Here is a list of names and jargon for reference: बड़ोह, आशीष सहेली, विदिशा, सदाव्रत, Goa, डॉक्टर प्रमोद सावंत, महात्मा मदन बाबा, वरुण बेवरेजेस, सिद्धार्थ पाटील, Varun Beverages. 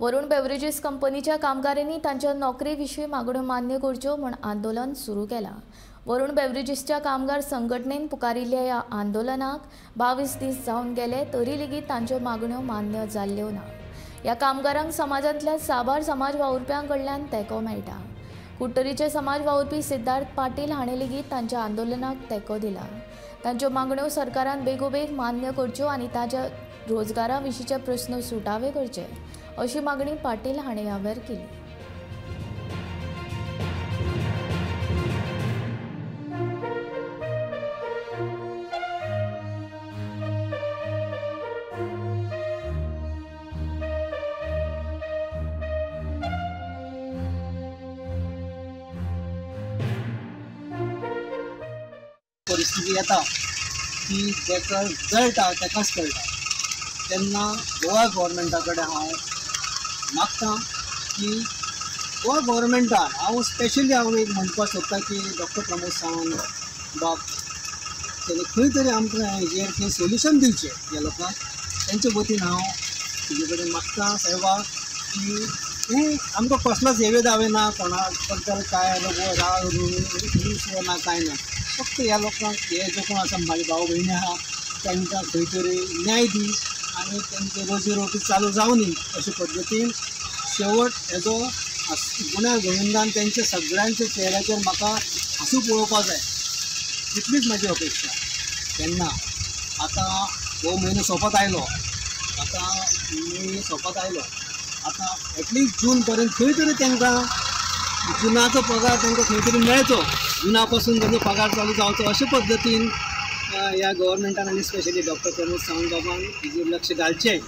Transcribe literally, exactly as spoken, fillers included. वरुण बेवरेजेस कंपनीच्या कामगारांनी तांच्या नोकरेविषयी मागण्यो मान्य करच्यो म्हण आंदोलन सुरू केला। वरुण बेवरेजेसच्या कामगार संघटनेन पुकारिल्ल्या ह्या आंदोलनाक बावीस दीस जावन गेले तरी लेगीत तांच्यो मागण्यो मान्य जाल्ल्यो ना। ह्या कामगारांक समाजांतल्या साबार समाज वावुरप्यांकडल्यान तेको मेळटा। कुट्टरीचे समाज वावुरपी सिद्धार्थ पाटील हाणे लेगीत तांच्या आंदोलनाक तेको दिला। तांच्यो मागण्यो सरकारान बेगोबेग मान्य करच्यो आनी ताच्या रोजगारा विशींचे प्रस्न सुटावे करचे अशी मागणी पाटील हाणे यावेळार केली। परिस्थिती येता की जेका जळटा तेकाच कळटा तेन्ना गोवा गव्हर्मेंटा कडेन हांव मागता की गोवा गव्हर्मेंटान हांव स्पेशली हांव एक म्हणपाक सोदता की डॉक्टर प्रमोद सावंत बाब तेणे खंय तरी आमकां हेजेर कितें सोल्युशन दिवचें ह्या लोकांक। तेंचे वतीन हांव तुजे कडेन मागता साहेबा की हें आमकां कसलोच हेवे दावे ना कोणा बद्दल काय राग रू ना काय ना फक्त ह्या लोकांक हे जे कोण आसा म्हाजे भाऊ भयणी आहा तांकां खंय तरी न्याय दी आनी तांचे रोजी रोटी चालू जावं न्ही अशे पद्दतीन शेवट हेजो गुन्या गोविंदान तांचे सगळ्यांच्या चेहऱ्याचेर म्हाका हांसू पळोवपाक जाय इतलीच म्हाजी अपेक्षा। तेन्ना आतां हो म्हयनो सोंपत आयलो आतां मे सोंपत आयलो आतां एटलिस्ट जून पर्यंत खंय तरी तांकां जुनाचो पगार तांकां खंय तरी मेळचो जुना पासून जो पगार चालू जावचो अशे पद्दतीन ह्या गव्हर्मेंटान आनी स्पेशली डॉक्टर प्रमोद सावंत बाबान हेजेर लक्ष घालचें।